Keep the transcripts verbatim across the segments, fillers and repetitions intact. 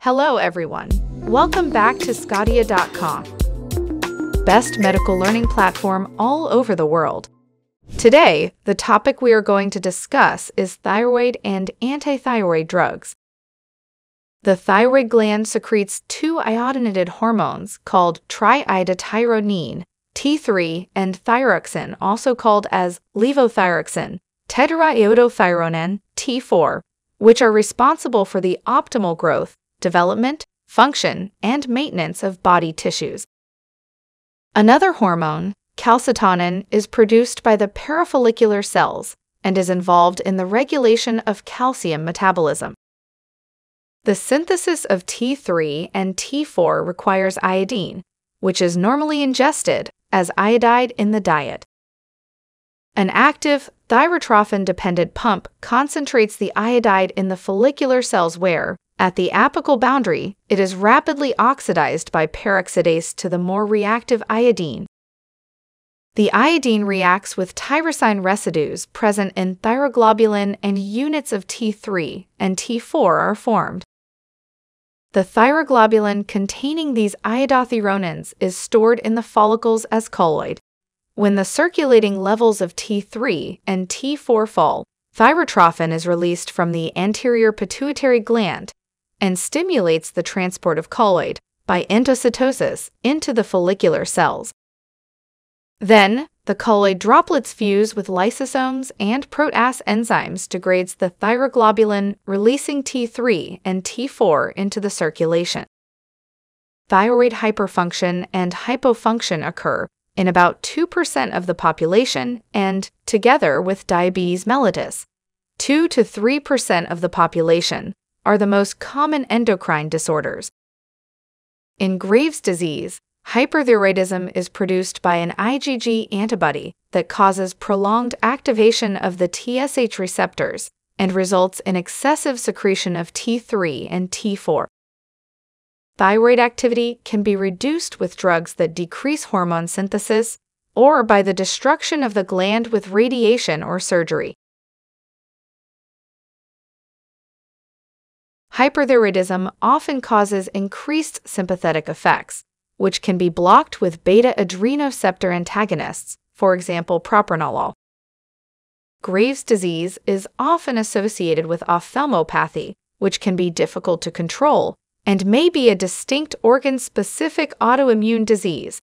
Hello everyone, welcome back to sqadia dot com, best medical learning platform all over the world. Today, the topic we are going to discuss is thyroid and antithyroid drugs. The thyroid gland secretes two iodinated hormones called triiodothyronine, T three, and thyroxine, also called as levothyroxine, tetraiodothyronine, T four, which are responsible for the optimal growth, development, function, and maintenance of body tissues. Another hormone, calcitonin, is produced by the parafollicular cells and is involved in the regulation of calcium metabolism. The synthesis of T three and T four requires iodine, which is normally ingested as iodide in the diet. An active, thyrotrophin-dependent pump concentrates the iodide in the follicular cells where, at the apical boundary, it is rapidly oxidized by peroxidase to the more reactive iodine. The iodine reacts with tyrosine residues present in thyroglobulin and units of T three and T four are formed. The thyroglobulin containing these iodothyronins is stored in the follicles as colloid. When the circulating levels of T three and T four fall, thyrotrophin is released from the anterior pituitary gland and stimulates the transport of colloid by endocytosis into the follicular cells. Then, the colloid droplets fuse with lysosomes and protease enzymes degrades the thyroglobulin, releasing T three and T four into the circulation. Thyroid hyperfunction and hypofunction occur in about two percent of the population and, together with diabetes mellitus, two to three percent of the population are the most common endocrine disorders. In Graves' disease, hyperthyroidism is produced by an IgG antibody that causes prolonged activation of the T S H receptors and results in excessive secretion of T three and T four. Thyroid activity can be reduced with drugs that decrease hormone synthesis or by the destruction of the gland with radiation or surgery. Hyperthyroidism often causes increased sympathetic effects, which can be blocked with beta-adrenoceptor antagonists, for example propranolol. Graves' disease is often associated with ophthalmopathy, which can be difficult to control and may be a distinct organ-specific autoimmune disease.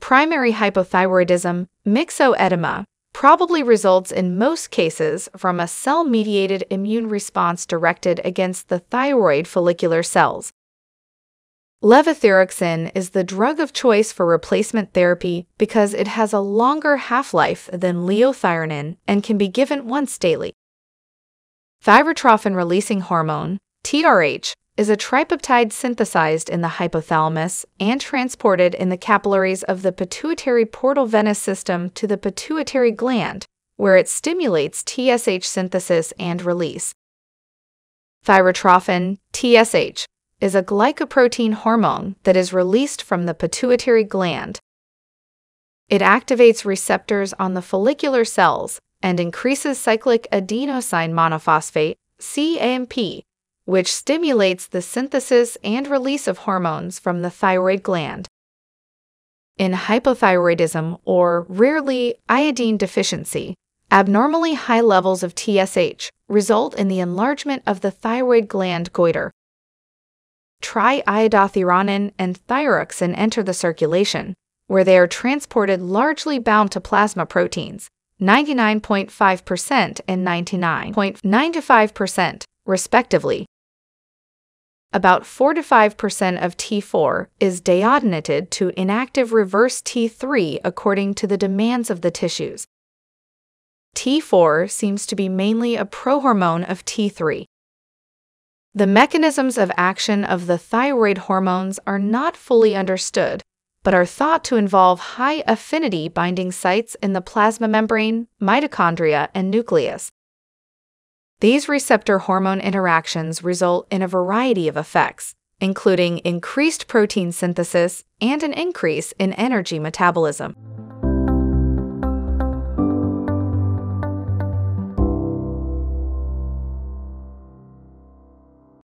Primary hypothyroidism, myxedema, probably results in most cases from a cell-mediated immune response directed against the thyroid follicular cells. Levothyroxine is the drug of choice for replacement therapy because it has a longer half-life than levothyronine and can be given once daily. Thyrotrophin-releasing hormone, T R H, is a tripeptide synthesized in the hypothalamus and transported in the capillaries of the pituitary portal venous system to the pituitary gland, where it stimulates T S H synthesis and release. Thyrotrophin, T S H, is a glycoprotein hormone that is released from the pituitary gland. It activates receptors on the follicular cells and increases cyclic adenosine monophosphate, C A M P, which stimulates the synthesis and release of hormones from the thyroid gland. In hypothyroidism, or rarely iodine deficiency, abnormally high levels of T S H result in the enlargement of the thyroid gland goiter. Triiodothyronine and thyroxine enter the circulation, where they are transported largely bound to plasma proteins, ninety-nine point five percent and ninety-nine point nine five percent, respectively. About four to five percent of T four is diodinated to inactive reverse T three according to the demands of the tissues. T four seems to be mainly a prohormone of T three. The mechanisms of action of the thyroid hormones are not fully understood, but are thought to involve high affinity binding sites in the plasma membrane, mitochondria, and nucleus. These receptor hormone interactions result in a variety of effects, including increased protein synthesis and an increase in energy metabolism.